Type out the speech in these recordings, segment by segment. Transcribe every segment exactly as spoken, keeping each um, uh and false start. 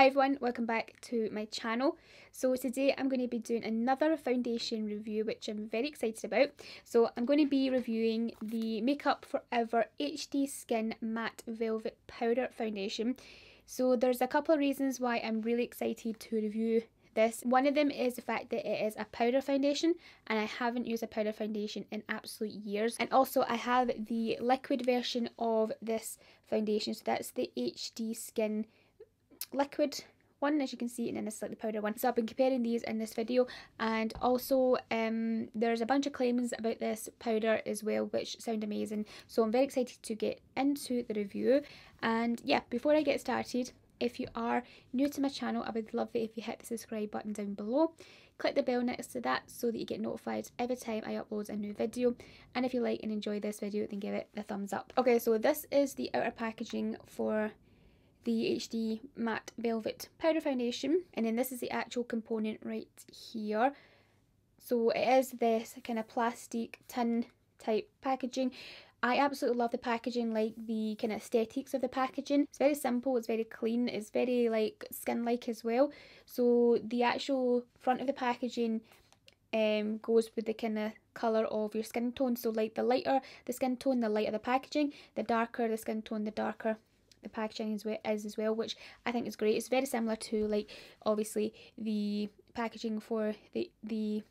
Hi everyone, welcome back to my channel. So today I'm going to be doing another foundation review, which I'm very excited about. So I'm going to be reviewing the Makeup Forever H D Skin Matte Velvet Powder Foundation. So there's a couple of reasons why I'm really excited to review this. One of them is the fact that it is a powder foundation, and I haven't used a powder foundation in absolute years. And also I have the liquid version of this foundation, so that's the H D Skin liquid one, as you can see, and then this is like the powder one. So I've been comparing these in this video, and also um there's a bunch of claims about this powder as well which sound amazing, so I'm very excited to get into the review. And yeah, before I get started, if you are new to my channel, I would love it if you hit the subscribe button down below, click the bell next to that so that you get notified every time I upload a new video. And if you like and enjoy this video, then give it a thumbs up. Okay, so this is the outer packaging for the H D Matte Velvet Powder Foundation, and then this is the actual component right here. So it is this kind of plastic tin type packaging. I absolutely love the packaging, like the kind of aesthetics of the packaging. It's very simple, it's very clean, it's very like skin-like as well. So the actual front of the packaging um goes with the kind of colour of your skin tone. So like the lighter the skin tone, the lighter the packaging, the darker the skin tone, the darker the packaging is as well, which I think is great. It's very similar to, like, obviously the packaging for the the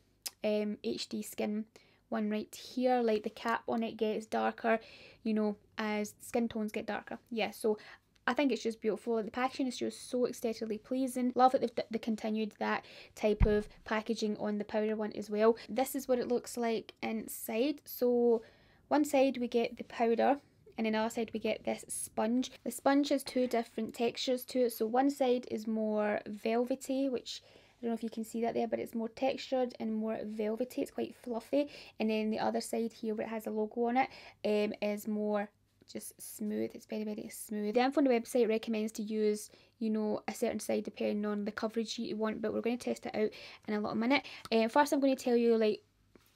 um H D Skin one right here. Like the cap on it gets darker, you know, as skin tones get darker. Yeah, so I think it's just beautiful. The packaging is just so aesthetically pleasing. Love that they've, they've continued that type of packaging on the powder one as well. This is what it looks like inside. So one side we get the powder, and on the other side we get this sponge. The sponge has two different textures to it. So one side is more velvety, which I don't know if you can see that there, but it's more textured and more velvety. It's quite fluffy. And then the other side here, where it has a logo on it, um, is more just smooth. It's very, very smooth. The info on the website recommends to use, you know, a certain side depending on the coverage you want, but we're going to test it out in a little minute. Uh, first, I'm going to tell you, like,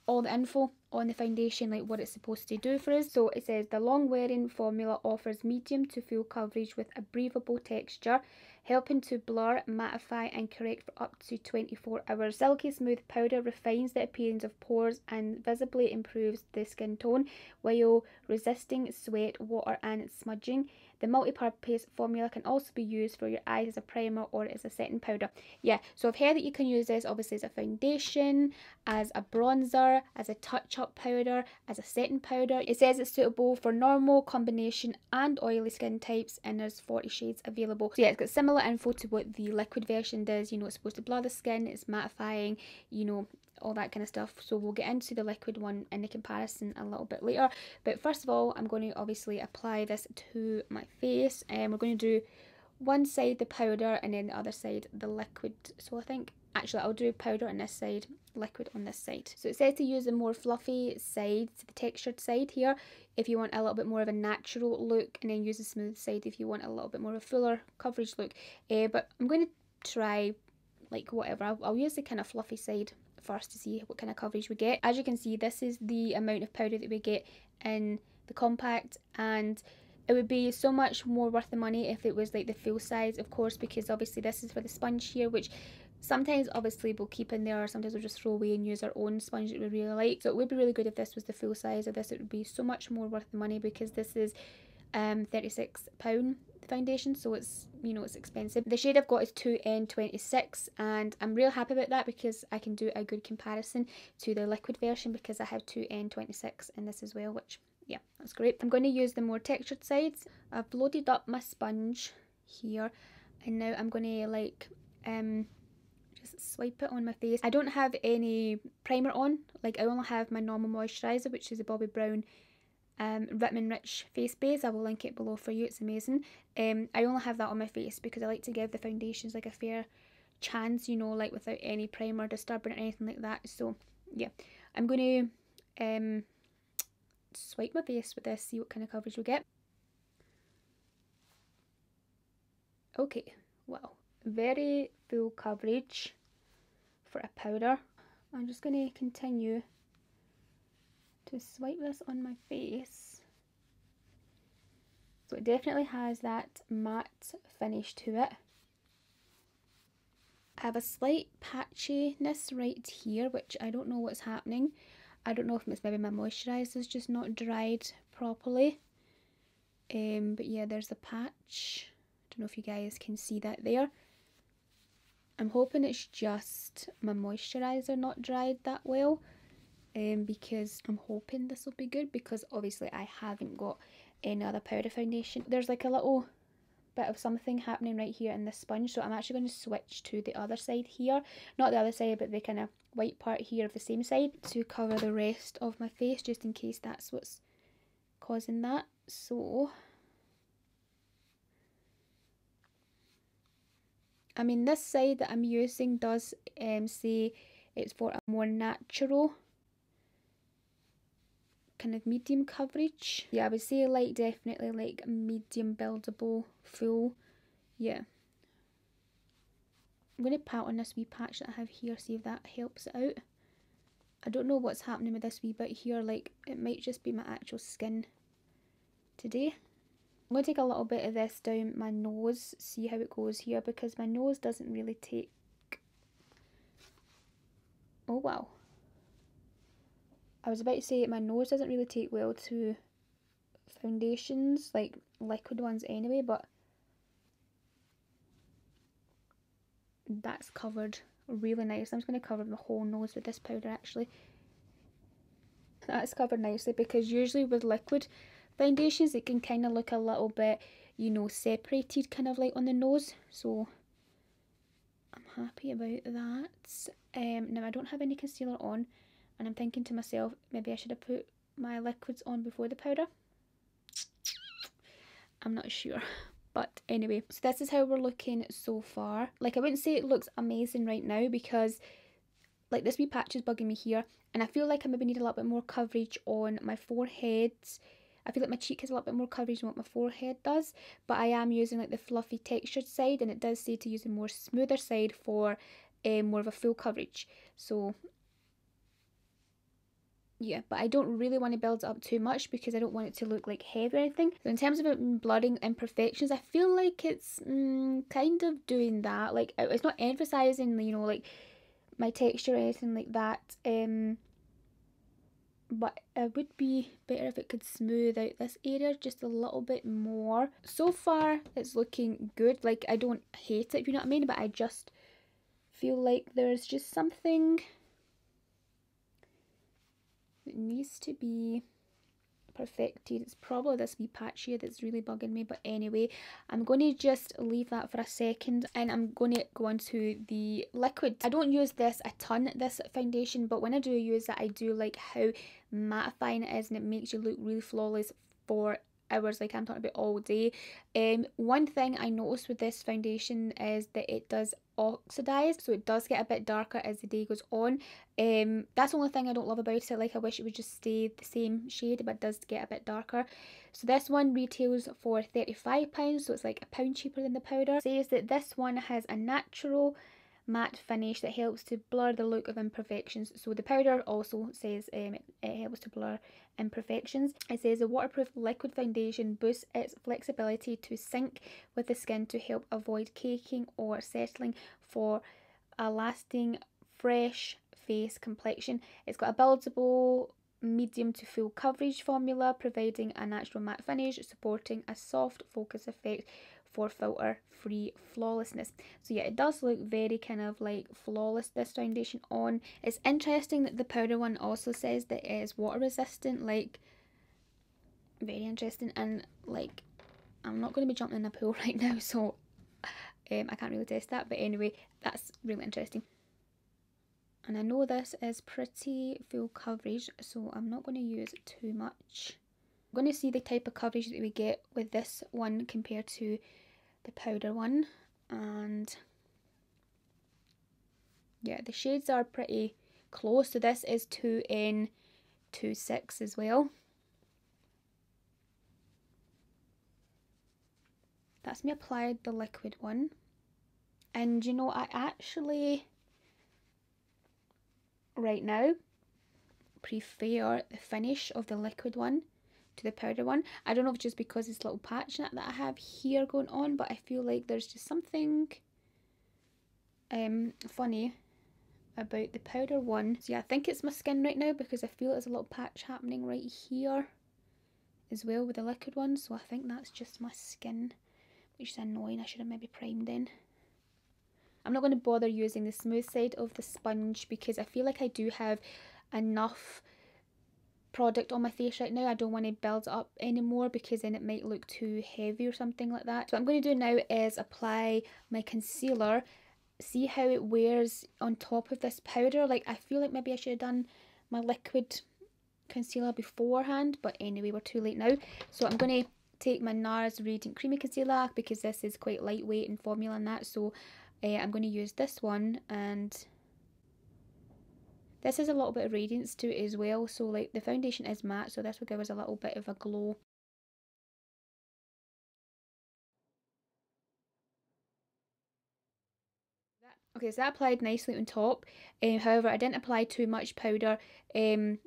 all the info on the foundation, like what it's supposed to do for us. So it says the long wearing formula offers medium to full coverage with a breathable texture, helping to blur, mattify and correct for up to twenty-four hours. Silky smooth powder refines the appearance of pores and visibly improves the skin tone while resisting sweat, water and smudging. The multi-purpose formula can also be used for your eyes as a primer or as a setting powder. Yeah, so I've heard that you can use this obviously as a foundation, as a bronzer, as a touch-up powder, as a setting powder. It says it's suitable for normal, combination and oily skin types, and there's forty shades available. So yeah, it's got similar info to what the liquid version does. You know, it's supposed to blur the skin, it's mattifying, you know, all that kind of stuff. So we'll get into the liquid one and the comparison a little bit later, but first of all I'm going to obviously apply this to my face, and we're going to do one side the powder and then the other side the liquid. So I think actually I'll do powder on this side, liquid on this side. So it says to use the more fluffy side, the textured side here, if you want a little bit more of a natural look, and then use the smooth side if you want a little bit more of a fuller coverage look. Uh, but I'm going to try like whatever. I'll, I'll use the kind of fluffy side first to see what kind of coverage we get. As you can see, this is the amount of powder that we get in the compact, and it would be so much more worth the money if it was like the full size, of course, because obviously this is for the sponge here, which sometimes obviously we'll keep in there, or sometimes we'll just throw away and use our own sponge that we really like. So it would be really good if this was the full size of this. It would be so much more worth the money, because this is um thirty-six pounds foundation, so it's, you know, it's expensive. The shade I've got is two N twenty-six, and I'm real happy about that because I can do a good comparison to the liquid version, because I have two N twenty-six in this as well, which, yeah, that's great. I'm going to use the more textured sides. I've loaded up my sponge here, and now I'm going to like um just swipe it on my face. I don't have any primer on, like I only have my normal moisturizer, which is the Bobbi Brown um Vitamin Rich face base. I will link it below for you, it's amazing. um I only have that on my face because I like to give the foundations like a fair chance, you know, like without any primer disturbing or anything like that. So yeah, I'm going to um swipe my face with this, see what kind of coverage we get. Okay, wow, very full coverage for a powder. I'm just going to continue to swipe this on my face. So it definitely has that matte finish to it. have a slight patchiness right here, which I don't know what's happening. I don't know if it's maybe my moisturizer is just not dried properly. Um, but yeah, there's a patch. I don't know if you guys can see that there. I'm hoping it's just my moisturizer not dried that well. Um, because I'm hoping this will be good, because obviously I haven't got any other powder foundation. There's like a little bit of something happening right here in this sponge, so I'm actually going to switch to the other side here, not the other side but the kind of white part here of the same side, to cover the rest of my face just in case that's what's causing that. So I mean, this side that I'm using does um, say it's for a more natural kind of medium coverage. Yeah, I would say like definitely like medium buildable full. Yeah, I'm going to pat on this wee patch that I have here, see if that helps it out. I don't know what's happening with this wee bit here, like it might just be my actual skin today. I'm going to take a little bit of this down my nose, see how it goes here, because my nose doesn't really take... oh wow, I was about to say my nose doesn't really take well to foundations, like liquid ones anyway, but that's covered really nice. I'm just going to cover the whole nose with this powder actually. That's covered nicely, because usually with liquid foundations it can kind of look a little bit, you know, separated kind of like on the nose, so I'm happy about that. Um, now I don't have any concealer on, and I'm thinking to myself, maybe I should have put my liquids on before the powder. I'm not sure. But anyway, so this is how we're looking so far. Like, I wouldn't say it looks amazing right now, because like this wee patch is bugging me here. And I feel like I maybe need a little bit more coverage on my forehead. I feel like my cheek has a little bit more coverage than what my forehead does. But I am using like the fluffy textured side, and it does say to use a more smoother side for um, more of a full coverage. So... yeah, but I don't really want to build it up too much because I don't want it to look like heavy or anything. So in terms of it blurring imperfections, I feel like it's mm, kind of doing that. Like, it's not emphasising, you know, like my texture or anything like that. Um, but it would be better if it could smooth out this area just a little bit more. So far, it's looking good. Like, I don't hate it, if you know what I mean, but I just feel like there's just something... it needs to be perfected. It's probably this wee patch here that's really bugging me, but anyway, I'm going to just leave that for a second, and I'm going to go on to the liquid. I don't use this a ton, this foundation, but when I do use it, I do like how mattifying it is, and it makes you look really flawless for hours, like I'm talking about all day. Um, one thing I noticed with this foundation is that it does oxidize, so it does get a bit darker as the day goes on. Um, that's the only thing I don't love about it. Like, I wish it would just stay the same shade, but it does get a bit darker. So this one retails for thirty-five pounds, so it's like a pound cheaper than the powder. It says that this one has a natural matte finish that helps to blur the look of imperfections. So the powder also says um, it, it helps to blur imperfections. It says a waterproof liquid foundation boosts its flexibility to sink with the skin to help avoid caking or settling for a lasting fresh face complexion. It's got a buildable medium to full coverage formula, providing a natural matte finish, supporting a soft focus effect for filter free flawlessness. So yeah, it does look very kind of like flawless, this foundation on. It's interesting that the powder one also says that it is water resistant, like very interesting. And like, I'm not going to be jumping in a pool right now, so um, I can't really test that, but anyway, that's really interesting. And I know this is pretty full coverage, so I'm not going to use too much. I'm going to see the type of coverage that we get with this one compared to the powder one. And yeah, the shades are pretty close. So this is two N twenty-six as well. That's me applied the liquid one. And you know, I actually right now prefer the finish of the liquid one to the powder one. I don't know if it's just because this little patch that I have here going on, but I feel like there's just something um, funny about the powder one. So yeah, I think it's my skin right now because I feel there's a little patch happening right here as well with the liquid one. So I think that's just my skin, which is annoying. I should have maybe primed in. I'm not going to bother using the smooth side of the sponge because I feel like I do have enough product on my face right now. I don't want to build up anymore because then it might look too heavy or something like that. So what I'm going to do now is apply my concealer, see how it wears on top of this powder. Like, I feel like maybe I should have done my liquid concealer beforehand, but anyway, we're too late now. So I'm going to take my NARS Radiant Creamy Concealer because this is quite lightweight in formula and that, so uh, I'm going to use this one. And this has a little bit of radiance to it as well, so like the foundation is matte, so this will give us a little bit of a glow. Okay, so that applied nicely on top. Um, however, I didn't apply too much powder um,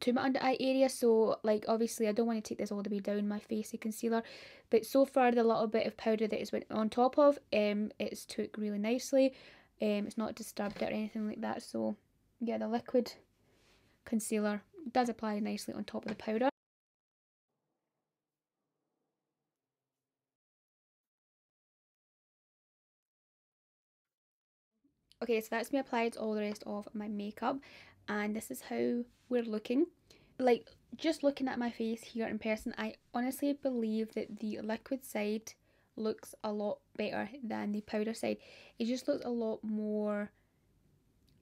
to my under eye area, so like obviously I don't want to take this all the way down my face, the concealer, but so far the little bit of powder that it's went on top of, um, it's took really nicely. Um, it's not disturbed it or anything like that, so yeah, the liquid concealer does apply nicely on top of the powder. Okay, so that's me applied all the rest of my makeup, and this is how we're looking. Like, just looking at my face here in person, I honestly believe that the liquid side looks a lot better than the powder side. It just looks a lot more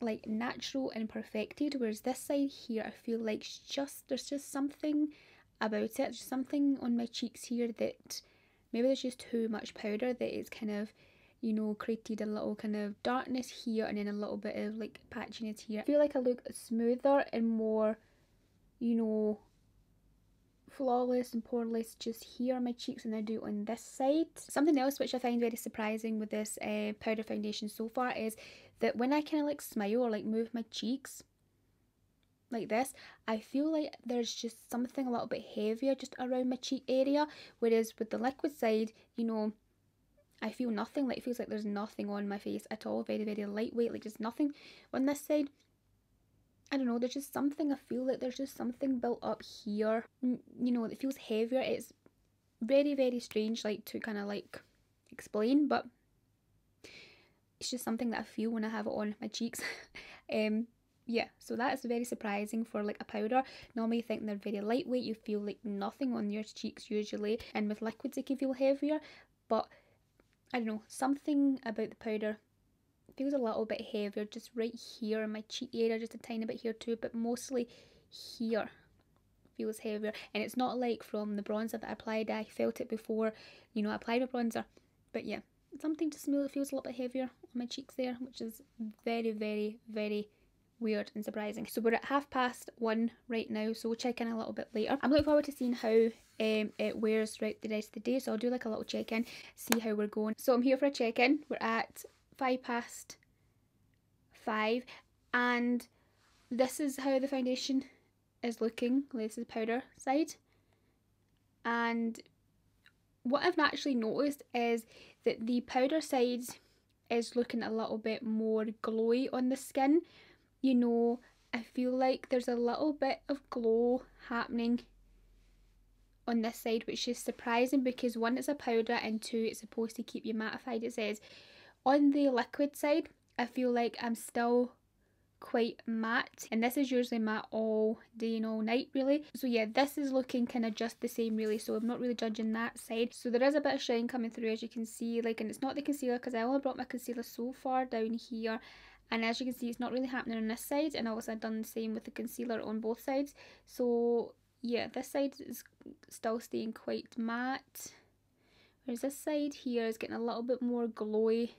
like natural and perfected, whereas this side here, I feel like just there's just something about it, there's something on my cheeks here that maybe there's just too much powder that it's kind of, you know, created a little kind of darkness here and then a little bit of like patchiness here. I feel like I look smoother and more, you know, flawless and poreless just here on my cheeks than I do on this side. Something else which I find very surprising with this uh, powder foundation so far is that when I kind of like smile or like move my cheeks like this, I feel like there's just something a little bit heavier just around my cheek area, whereas with the liquid side, you know, I feel nothing. Like, it feels like there's nothing on my face at all. Very, very lightweight, like just nothing on this side. I don't know, there's just something, I feel like there's just something built up here, you know, that feels heavier. It's very, very strange, like, to kind of like explain, but it's just something that I feel when I have it on my cheeks. um yeah, so that is very surprising for like a powder. Normally you think they're very lightweight, you feel like nothing on your cheeks usually, and with liquids it can feel heavier, but I don't know, something about the powder feels a little bit heavier just right here in my cheek area, just a tiny bit here too, but mostly here feels heavier. And it's not like from the bronzer that I applied, I felt it before, you know, I applied my bronzer, but yeah, something just feels a little bit heavier on my cheeks there, which is very, very, very weird and surprising. So we're at half past one right now, so we'll check in a little bit later. I'm looking forward to seeing how um it wears throughout the rest of the day, so I'll do like a little check-in, see how we're going. So I'm here for a check-in. We're at five past five, and this is how the foundation is looking. This is the powder side, and what I've actually noticed is that the powder side is looking a little bit more glowy on the skin. You know, I feel like there's a little bit of glow happening on this side, which is surprising because one, it's a powder, and two, it's supposed to keep you mattified, it says. On the liquid side, I feel like I'm still quite matte, and this is usually matte all day and all night really. So yeah, this is looking kind of just the same really, so I'm not really judging that side. So there is a bit of shine coming through, as you can see, like, and it's not the concealer because I only brought my concealer so far down here. And as you can see, it's not really happening on this side, and also I've done the same with the concealer on both sides. So yeah, this side is still staying quite matte, whereas this side here is getting a little bit more glowy,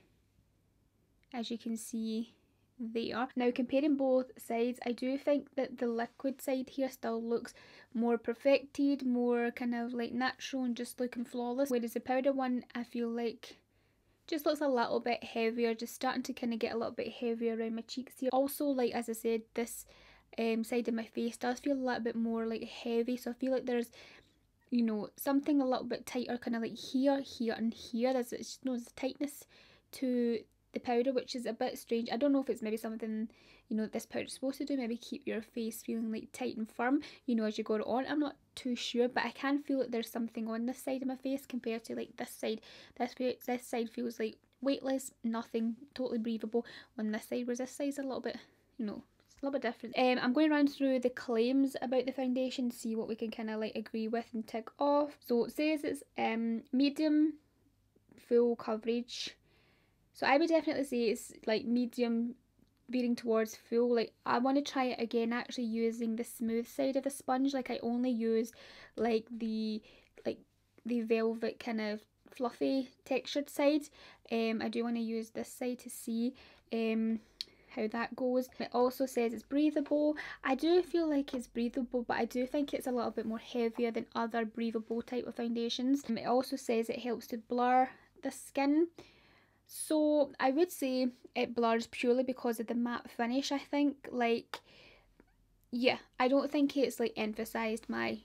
as you can see there. Now, comparing both sides, I do think that the liquid side here still looks more perfected, more kind of like natural and just looking flawless, whereas the powder one, I feel like, just looks a little bit heavier, just starting to kind of get a little bit heavier around my cheeks here. Also, like, as I said, this um, side of my face does feel a little bit more like heavy, so I feel like there's, you know, something a little bit tighter kind of like here, here and here. There's, it's, you know, there's a tightness to the powder, which is a bit strange. I don't know if it's maybe something, you know, that this powder is supposed to do, maybe keep your face feeling like tight and firm, you know, as you go on. I'm not too sure, but I can feel that there's something on this side of my face compared to like this side. This, this side feels like weightless, nothing, totally breathable on this side, whereas this side's a little bit, you know, a little bit different. Um, I'm going around through the claims about the foundation, see what we can kind of like agree with and tick off. So it says it's um medium full coverage. So I would definitely say it's like medium veering towards full. Like I want to try it again actually using the smooth side of the sponge. Like I only use like the like the velvet kind of fluffy textured side. Um, I do want to use this side to see um how that goes. It also says it's breathable. I do feel like it's breathable, but I do think it's a little bit more heavier than other breathable type of foundations. It also says it helps to blur the skin. So I would say it blurs purely because of the matte finish, I think. Like, yeah, I don't think it's like emphasised my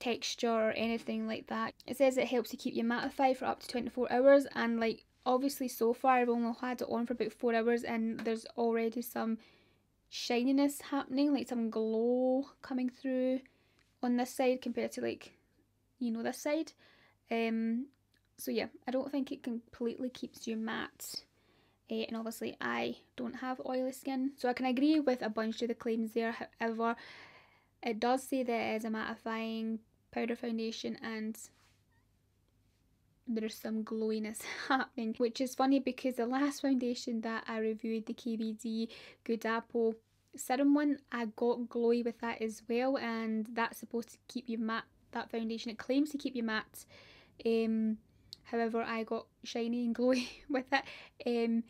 texture or anything like that. It says it helps to keep you mattified for up to twenty-four hours, and like obviously so far I've only had it on for about four hours and there's already some shininess happening, like some glow coming through on this side compared to like, you know, this side. Um, so yeah, I don't think it completely keeps you matte. Uh, and obviously I don't have oily skin, so I can agree with a bunch of the claims there. However, it does say that it is a mattifying powder foundation and there's some glowiness happening, which is funny because the last foundation that I reviewed, the K V D Good Apple Serum one, I got glowy with that as well, and that's supposed to keep you matte, that foundation. It claims to keep you matte. Um, however, I got shiny and glowy with it, um,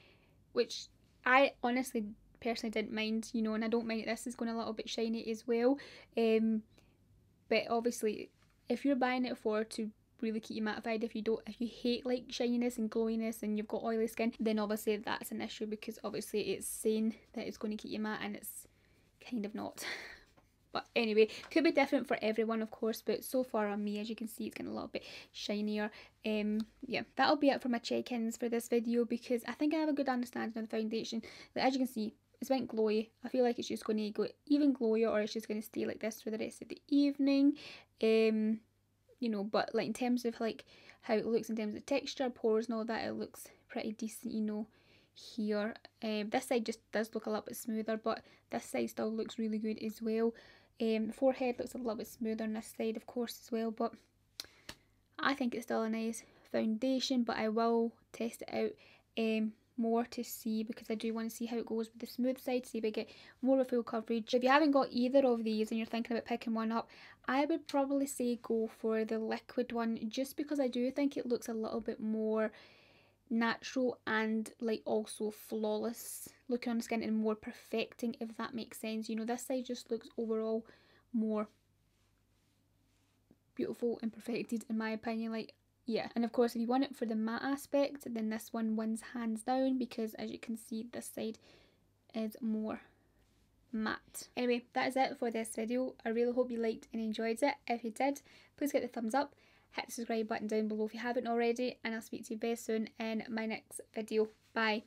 which I honestly personally didn't mind, you know, and I don't mind this is going a little bit shiny as well. Um, but obviously, if you're buying it for to really keep you mattified, if you don't, if you hate like shininess and glowiness and you've got oily skin, then obviously that's an issue, because obviously it's saying that it's going to keep you matte and it's kind of not. But anyway, could be different for everyone of course, but so far on me, as you can see, it's getting a little bit shinier. Um, yeah, that'll be it for my check-ins for this video, because I think I have a good understanding of the foundation. Like, as you can see, it's went glowy. I feel like it's just going to go even glowier, or it's just going to stay like this for the rest of the evening. Um, you know, but like in terms of like how it looks in terms of texture, pores and all that, it looks pretty decent, you know, here. Um, this side just does look a little bit smoother, but this side still looks really good as well. Um, forehead looks a little bit smoother on this side of course as well, but I think it's still a nice foundation, but I will test it out um, more to see, because I do want to see how it goes with the smooth side, see if I get more of a full coverage. If you haven't got either of these and you're thinking about picking one up, I would probably say go for the liquid one, just because I do think it looks a little bit more natural and like also flawless looking on the skin, and more perfecting, if that makes sense. You know, this side just looks overall more beautiful and perfected in my opinion. Like, yeah, and of course if you want it for the matte aspect, then this one wins hands down, because as you can see, this side is more matte. Anyway, that is it for this video. I really hope you liked and enjoyed it. If you did, please get the thumbs up, hit the subscribe button down below if you haven't already, and I'll speak to you very soon in my next video. Bye!